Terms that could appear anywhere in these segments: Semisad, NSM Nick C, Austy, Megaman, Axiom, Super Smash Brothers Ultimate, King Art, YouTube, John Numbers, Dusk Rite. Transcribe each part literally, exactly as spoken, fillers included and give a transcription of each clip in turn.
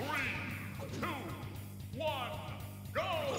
three, two, one, go!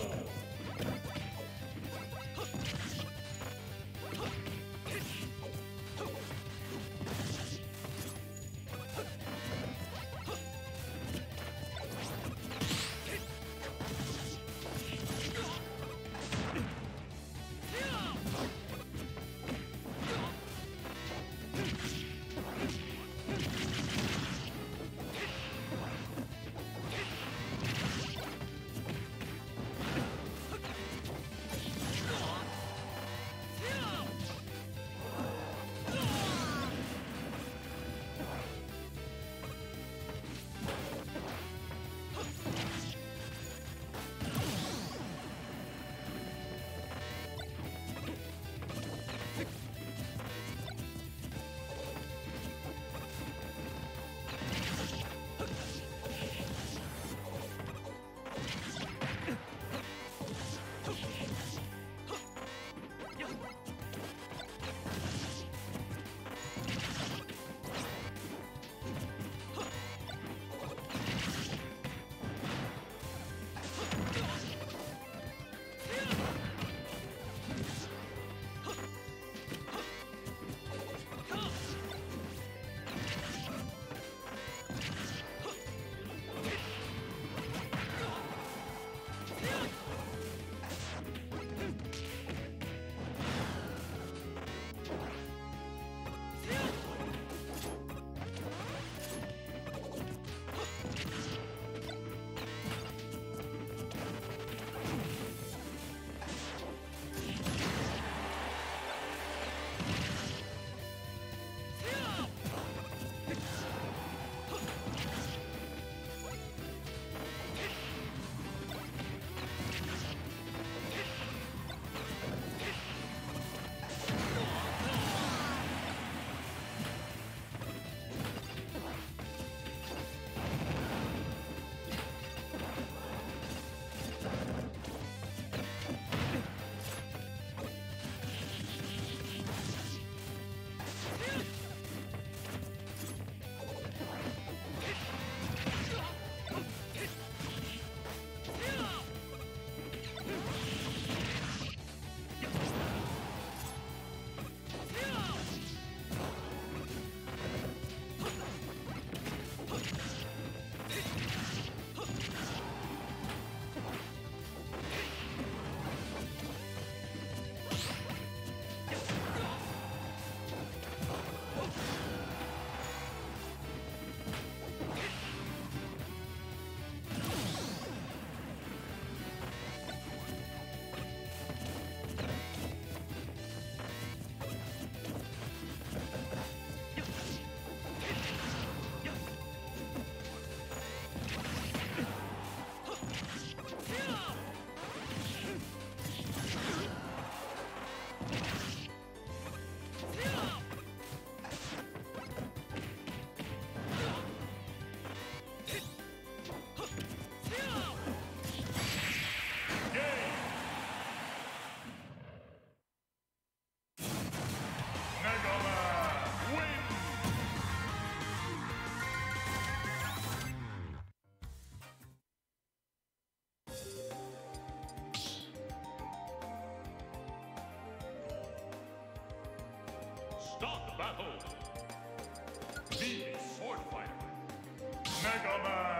Start the battle! Be a sword fighter! Mega Man!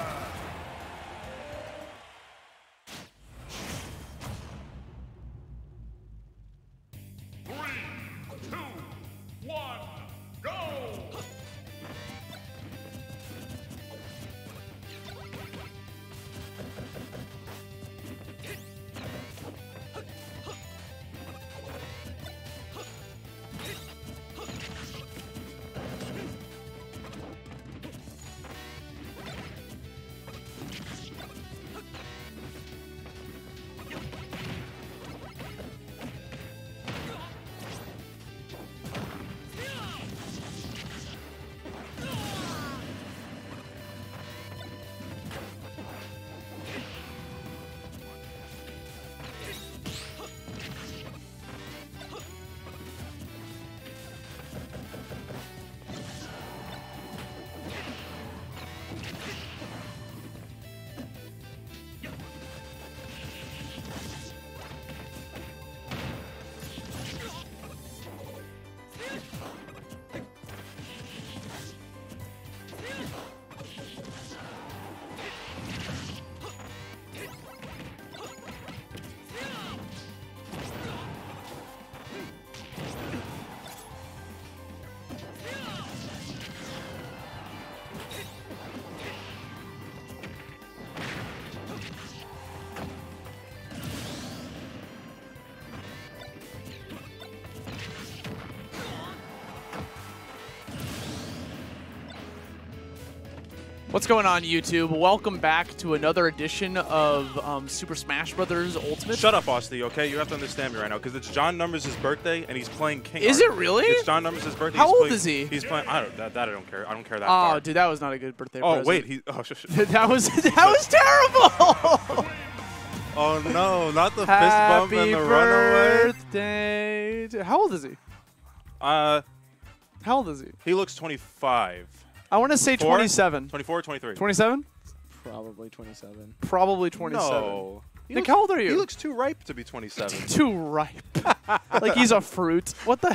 What's going on, YouTube? Welcome back to another edition of um, Super Smash Brothers Ultimate. Shut up, Austin, okay? You have to understand me right now, because it's John Numbers' birthday, and he's playing King Art. Is it really? It's John Numbers' birthday. How he's old playing, is he? He's playing... I don't, that, that I don't care. I don't care that far. Oh, dude, that was not a good birthday present. Oh, wait. He, oh, sh sh that was that was terrible! Oh, no. Not the fist bump and the runaway. Happy birthday. How old is he? Uh, How old is he? He looks twenty-five. I want to say Four? twenty-seven. twenty-four, twenty-three. twenty-seven? Probably twenty-seven. Probably twenty-seven. No. Nick, looks, how old are you? He looks too ripe to be twenty-seven. Too ripe. Like he's a fruit. What the